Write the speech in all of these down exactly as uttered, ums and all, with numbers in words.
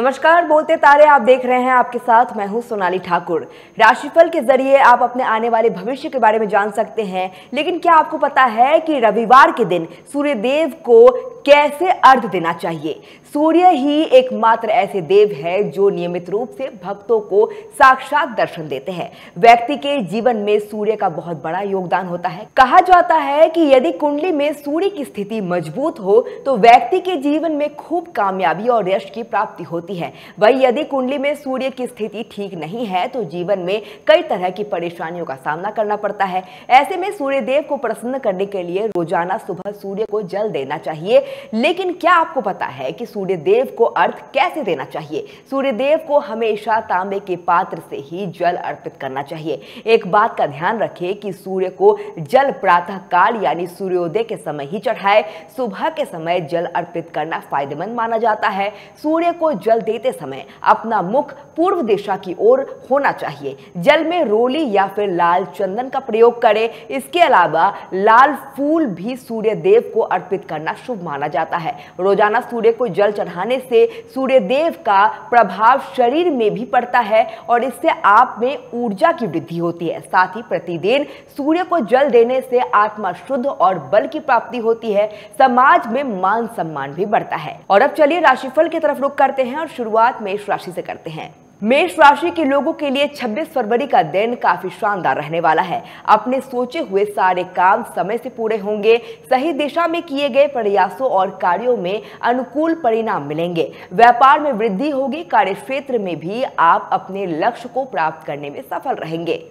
नमस्कार, बोलते तारे आप देख रहे हैं। आपके साथ मैं हूं सोनाली ठाकुर। राशिफल के जरिए आप अपने आने वाले भविष्य के बारे में जान सकते हैं, लेकिन क्या आपको पता है कि रविवार के दिन सूर्य देव को कैसे अर्घ्य देना चाहिए? सूर्य ही एकमात्र ऐसे देव है जो नियमित रूप से भक्तों को साक्षात दर्शन देते हैं। व्यक्ति के जीवन में सूर्य का बहुत बड़ा योगदान होता है। कहा जाता है कि यदि कुंडली में सूर्य की स्थिति मजबूत हो तो व्यक्ति के जीवन में खूब कामयाबी और यश की प्राप्ति होती है। वहीं यदि कुंडली में सूर्य की स्थिति ठीक नहीं है तो जीवन में कई तरह की परेशानियों का सामना करना पड़ता है। ऐसे में सूर्य देव को प्रसन्न करने के लिए रोजाना सुबह सूर्य को जल देना चाहिए। लेकिन क्या आपको पता है कि सूर्य देव को अर्घ्य कैसे देना चाहिए? सूर्य देव को हमेशा तांबे के पात्र से ही जल अर्पित करना चाहिए। एक बात का ध्यान रखें कि सूर्य को जल प्रातः काल यानी सूर्योदय के समय ही चढ़ाए। सुबह के समय जल अर्पित करना फायदेमंद माना जाता है। सूर्य को जल देते समय अपना मुख पूर्व दिशा की ओर होना चाहिए। जल में रोली या फिर लाल चंदन का प्रयोग करें। इसके अलावा लाल फूल भी सूर्य देव को अर्पित करना शुभ माना जाता है। रोजाना सूर्य को जल चढ़ाने से सूर्य देव का प्रभाव शरीर में भी पड़ता है और इससे आप में ऊर्जा की वृद्धि होती है। साथ ही प्रतिदिन सूर्य को जल देने से आत्मा शुद्ध और बल की प्राप्ति होती है। समाज में मान सम्मान भी बढ़ता है। और अब चलिए राशिफल की तरफ रुख करते हैं और शुरुआत मेष राशि से करते हैं। मेष राशि के लोगों के लिए छब्बीस फरवरी का दिन काफी शानदार रहने वाला है। अपने सोचे हुए सारे काम समय से पूरे होंगे। सही दिशा में किए गए प्रयासों और कार्यों में अनुकूल परिणाम मिलेंगे। व्यापार में वृद्धि होगी। कार्यक्षेत्र में भी आप अपने लक्ष्य को प्राप्त करने में सफल रहेंगे।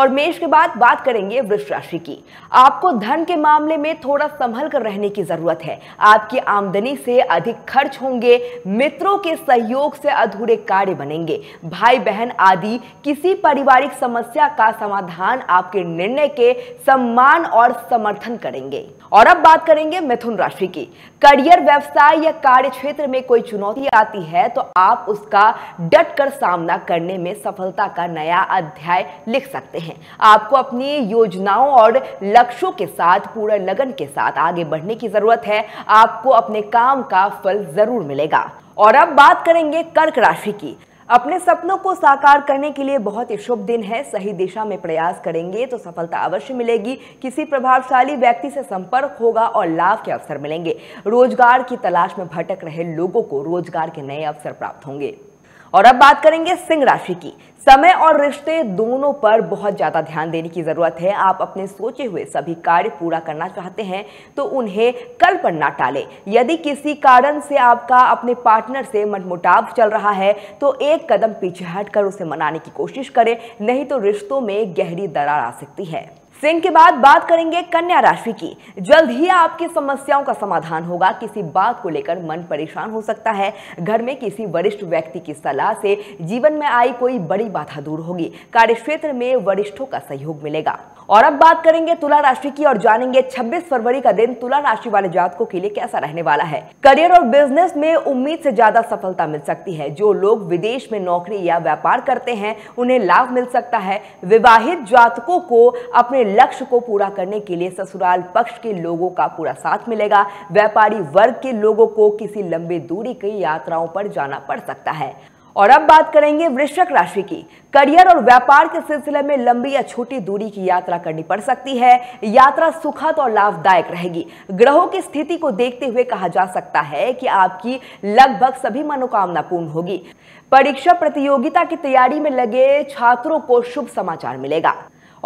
और मेष के बाद बात करेंगे वृश्चिक राशि की। आपको धन के मामले में थोड़ा संभल कर रहने की जरूरत है। आपकी आमदनी से अधिक खर्च होंगे। मित्रों के सहयोग से अधूरे कार्य बनेंगे। भाई बहन आदि किसी पारिवारिक समस्या का समाधान आपके निर्णय के सम्मान और समर्थन करेंगे। और अब बात करेंगे मिथुन राशि की। करियर, व्यवसाय या कार्य क्षेत्र में कोई चुनौती आती है तो आप उसका डट कर सामना करने में सफलता का नया अध्याय लिख सकते हैं हैं। आपको अपनी योजनाओं और लक्ष्यों के साथ पूरा लगन के साथ आगे बढ़ने की जरूरत है। आपको अपने काम का फल जरूर मिलेगा। और अब बात करेंगे कर्क राशि की। अपने सपनों को साकार करने के लिए बहुत ही शुभ दिन है। सही दिशा में प्रयास करेंगे तो सफलता अवश्य मिलेगी। किसी प्रभावशाली व्यक्ति से संपर्क होगा और लाभ के अवसर मिलेंगे। रोजगार की तलाश में भटक रहे लोगों को रोजगार के नए अवसर प्राप्त होंगे। और अब बात करेंगे सिंह राशि की। समय और रिश्ते दोनों पर बहुत ज़्यादा ध्यान देने की ज़रूरत है। आप अपने सोचे हुए सभी कार्य पूरा करना चाहते हैं तो उन्हें कल पर ना टालें। यदि किसी कारण से आपका अपने पार्टनर से मनमुटाव चल रहा है तो एक कदम पीछे हटकर उसे मनाने की कोशिश करें, नहीं तो रिश्तों में गहरी दरार आ सकती है। सिंह के बाद बात करेंगे कन्या राशि की। जल्द ही आपकी समस्याओं का समाधान होगा। किसी बात को लेकर मन परेशान हो सकता है। घर में किसी वरिष्ठ व्यक्ति की सलाह से जीवन में आई कोई बड़ी बाधा दूर होगी। कार्यक्षेत्र में वरिष्ठों का सहयोग मिलेगा। और अब बात करेंगे तुला राशि की और जानेंगे छब्बीस फरवरी का दिन तुला राशि वाले जातकों के लिए कैसा रहने वाला है। करियर और बिजनेस में उम्मीद से ज्यादा सफलता मिल सकती है। जो लोग विदेश में नौकरी या व्यापार करते हैं उन्हें लाभ मिल सकता है। विवाहित जातकों को अपने लक्ष्य को पूरा करने के लिए ससुराल पक्ष के लोगों का पूरा साथ मिलेगा। व्यापारी वर्ग के लोगों को किसी लंबी दूरी की यात्राओं पर जाना पड़ सकता है। और अब बात करेंगे वृश्चिक राशि की। करियर और व्यापार के सिलसिले में लंबी या छोटी दूरी की यात्रा करनी पड़ सकती है। यात्रा सुखद और लाभदायक रहेगी। ग्रहों की स्थिति को देखते हुए कहा जा सकता है कि आपकी लगभग सभी मनोकामना पूर्ण होगी। परीक्षा प्रतियोगिता की तैयारी में लगे छात्रों को शुभ समाचार मिलेगा।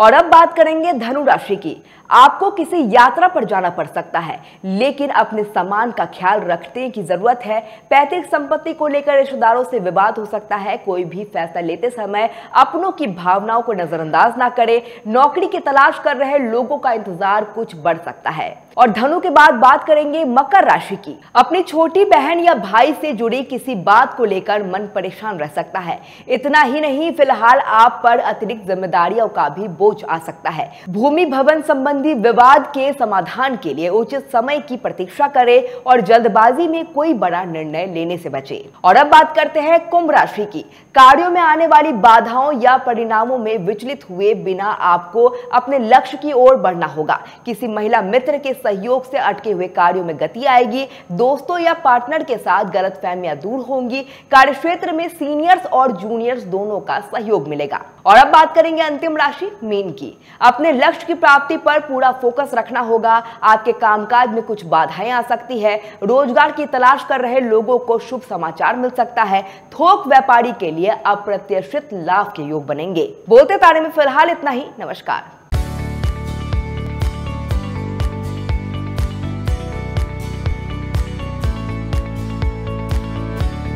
और अब बात करेंगे धनु राशि की। आपको किसी यात्रा पर जाना पड़ सकता है, लेकिन अपने सामान का ख्याल रखने की जरूरत है। पैतृक संपत्ति को लेकर रिश्तेदारों से विवाद हो सकता है। कोई भी फैसला लेते समय अपनों की भावनाओं को नजरअंदाज ना करें। नौकरी की तलाश कर रहे लोगों का इंतजार कुछ बढ़ सकता है। और धनु के बाद बात करेंगे मकर राशि की। अपनी छोटी बहन या भाई से जुड़ी किसी बात को लेकर मन परेशान रह सकता है। इतना ही नहीं, फिलहाल आप पर अतिरिक्त जिम्मेदारियों का भी बोझ आ सकता है। भूमि भवन संबंधी विवाद के समाधान के लिए उचित समय की प्रतीक्षा करें और जल्दबाजी में कोई बड़ा निर्णय लेने से बचें। और अब बात करते हैं कुंभ राशि की। कार्यों में आने वाली बाधाओं या परिणामों में विचलित हुए बिना आपको अपने लक्ष्य की ओर बढ़ना होगा। किसी महिला मित्र के सहयोग से अटके हुए कार्यों में गति आएगी। दोस्तों या पार्टनर के साथ गलतफहमियां दूर होंगी। कार्यक्षेत्र में सीनियर्स और जूनियर्स दोनों का सहयोग मिलेगा। और अब बात करेंगे अंतिम राशि मीन की। अपने लक्ष्य की प्राप्ति पर पूरा फोकस रखना होगा। आपके कामकाज में कुछ बाधाएं आ सकती है। रोजगार की तलाश कर रहे लोगों को शुभ समाचार मिल सकता है। थोक व्यापारी के लिए अप्रत्याशित लाभ के योग बनेंगे। बोलते तारे में फिलहाल इतना ही। नमस्कार।